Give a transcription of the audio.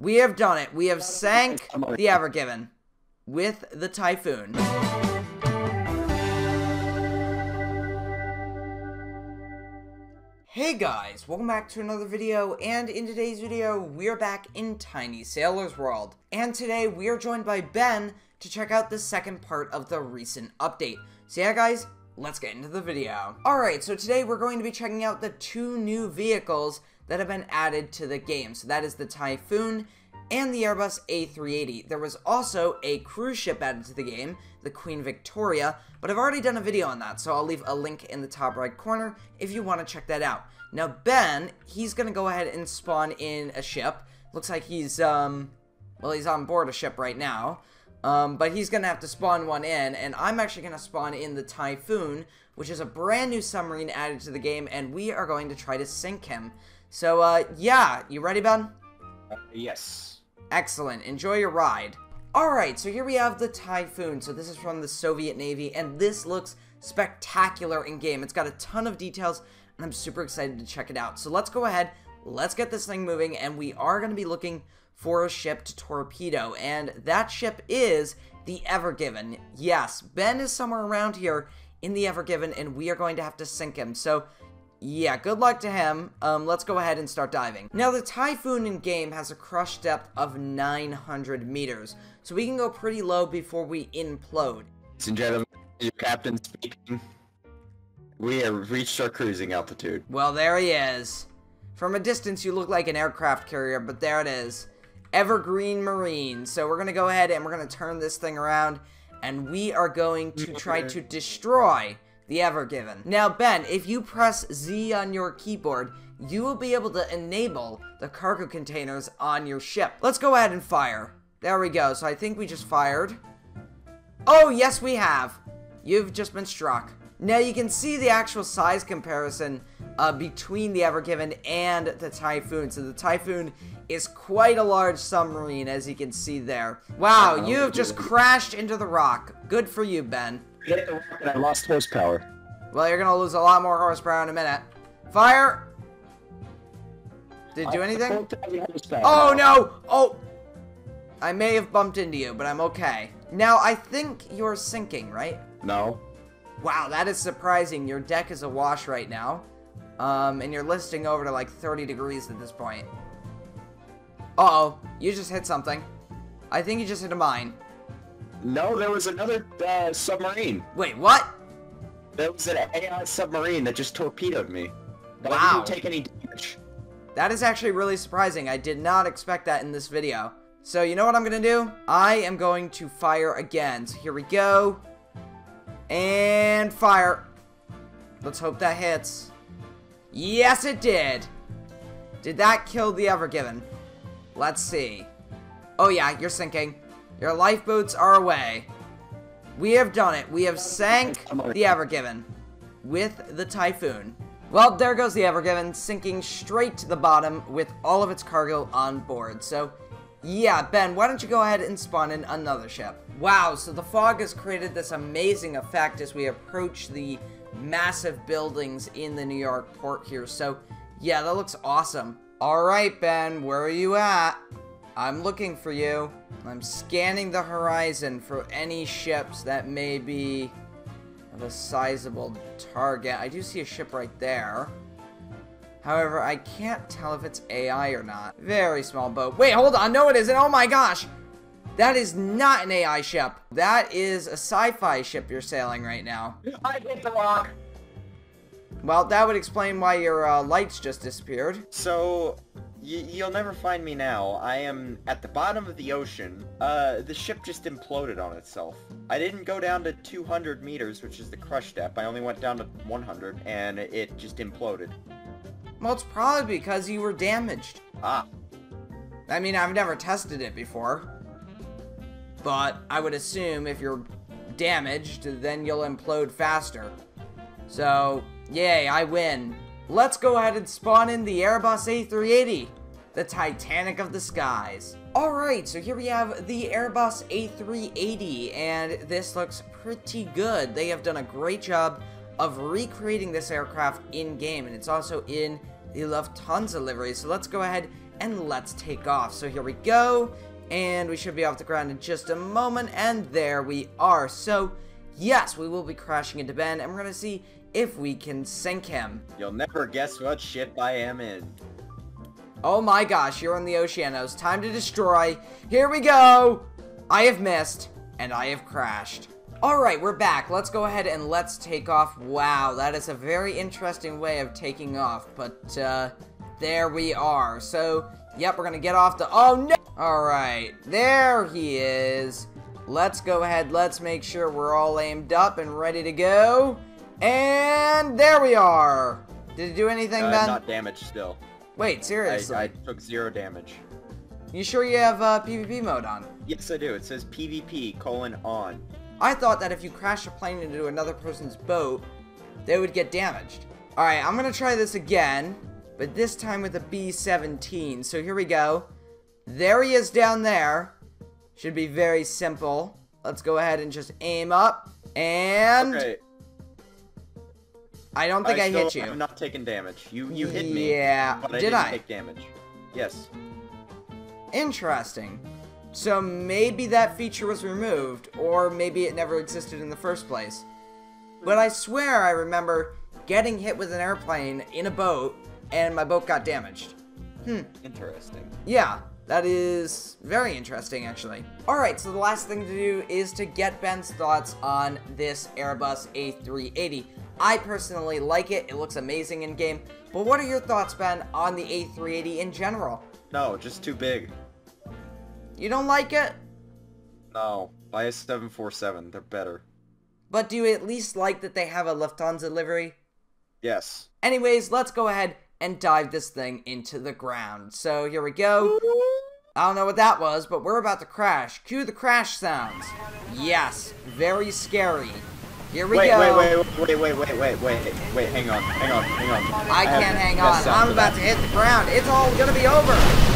We have done it. We have sank the Ever Given with the Typhoon. Hey guys, welcome back to another video, and in today's video, we're back in Tiny Sailor's World. And today, we are joined by Ben to check out the second part of the recent update. So yeah guys, let's get into the video. Alright, so today we're going to be checking out the two new vehicles that have been added to the game. So that is the Typhoon and the Airbus A380. There was also a cruise ship added to the game, the Queen Victoria, but I've already done a video on that, so I'll leave a link in the top right corner if you want to check that out. Now Ben, he's going to go ahead and spawn in a ship. Looks like he's, well, he's on board a ship right now, but he's going to have to spawn one in, and I'm actually going to spawn in the Typhoon, which is a brand new submarine added to the game, and we are going to try to sink him. So, yeah, you ready, Ben? Yes. Excellent. Enjoy your ride. Alright, so here we have the Typhoon. So this is from the Soviet Navy, and this looks spectacular in-game. It's got a ton of details, and I'm super excited to check it out. So let's go ahead, let's get this thing moving, and we are going to be looking for a ship to torpedo, and that ship is the Ever Given. Yes, Ben is somewhere around here in the Ever Given, and we are going to have to sink him. So yeah, good luck to him. Let's go ahead and start diving. Now, the Typhoon in-game has a crush depth of 900 meters, so we can go pretty low before we implode. Ladies and gentlemen, your captain speaking. We have reached our cruising altitude. Well, there he is. From a distance, you look like an aircraft carrier, but there it is. Evergreen Marine. So we're going to go ahead and we're going to turn this thing around, and we are going to try to destroy the Ever Given. Now, Ben, if you press Z on your keyboard, you will be able to enable the cargo containers on your ship. Let's go ahead and fire. There we go. So I think we just fired. Oh, yes, we have. You've just been struck. Now, you can see the actual size comparison between the Ever Given and the Typhoon. So the Typhoon is quite a large submarine, as you can see there. Wow, you have just crashed into the rock. Good for you, Ben. I lost horsepower. Well, you're gonna lose a lot more horsepower in a minute. Fire! Did it do anything? Oh no! Oh! I may have bumped into you, but I'm okay. Now, I think you're sinking, right? No. Wow, that is surprising. Your deck is awash right now. And you're listing over to like 30 degrees at this point. Uh-oh, you just hit something. I think you just hit a mine. No, there was another submarine. Wait, what? There was an AI submarine that just torpedoed me. But wow. I didn't take any damage. That is actually really surprising. I did not expect that in this video. So you know what I'm going to do? I am going to fire again. So here we go. And fire. Let's hope that hits. Yes, it did. Did that kill the Ever Given? Let's see. Oh yeah, you're sinking. Your lifeboats are away. We have done it. We have sank the Ever Given with the Typhoon. Well, there goes the Ever Given, sinking straight to the bottom with all of its cargo on board. So, yeah, Ben, why don't you go ahead and spawn in another ship? Wow, so the fog has created this amazing effect as we approach the massive buildings in the New York port here. So, yeah, that looks awesome. All right, Ben, where are you at? I'm looking for you. I'm scanning the horizon for any ships that may be of a sizable target. I do see a ship right there. However, I can't tell if it's AI or not. Very small boat. Wait, hold on. No, it isn't. Oh my gosh. That is not an AI ship. That is a sci-fi ship you're sailing right now. I hit the rock. Well, that would explain why your lights just disappeared. So you'll never find me now. I am at the bottom of the ocean. The ship just imploded on itself. I didn't go down to 200 meters, which is the crush depth. I only went down to 100, and it just imploded. Well, it's probably because you were damaged. Ah. I mean, I've never tested it before. But I would assume if you're damaged, then you'll implode faster. So, yay, I win. Let's go ahead and spawn in the Airbus A380, the Titanic of the skies. Alright, so here we have the Airbus A380, and this looks pretty good. They have done a great job of recreating this aircraft in-game, and it's also in the Lufthansa livery. So let's go ahead and let's take off. So here we go, and we should be off the ground in just a moment, and there we are. So yes, we will be crashing into Ben, and we're gonna see if we can sink him. You'll never guess what ship I am in. Oh my gosh, you're on the Oceanos. Time to destroy. Here we go! I have missed, and I have crashed. Alright, we're back. Let's go ahead and let's take off. Wow, that is a very interesting way of taking off, but, there we are. So, yep, we're gonna get off the— oh, no! Alright, there he is. Let's go ahead, let's make sure we're all aimed up and ready to go. And there we are! Did it do anything, Ben? Not damaged still. Wait, seriously? I took 0 damage. You sure you have, PvP mode on? Yes, I do. It says PvP:ON. I thought that if you crashed a plane into another person's boat, they would get damaged. Alright, I'm gonna try this again, but this time with a B-17. So here we go. There he is down there. Should be very simple. Let's go ahead and just aim up. And... okay. I don't think I hit you. I'm not taking damage. You hit me. Yeah. But I didn't take damage. Yes. Interesting. So maybe that feature was removed, or maybe it never existed in the first place. But I swear I remember getting hit with an airplane in a boat, and my boat got damaged. Hmm. Interesting. Yeah, that is very interesting, actually. Alright, so the last thing to do is to get Ben's thoughts on this Airbus A380. I personally like it. It looks amazing in-game. But what are your thoughts, Ben, on the A380 in general? No, just too big. You don't like it? No. Buy a 747. They're better. But do you at least like that they have a Lufthansa livery? Yes. Anyways, let's go ahead and dive this thing into the ground. So, here we go. I don't know what that was, but we're about to crash. Cue the crash sounds. Yes. Very scary. Here we go. Wait, hang on. I can't hang on. I'm about to hit the ground. It's all gonna be over.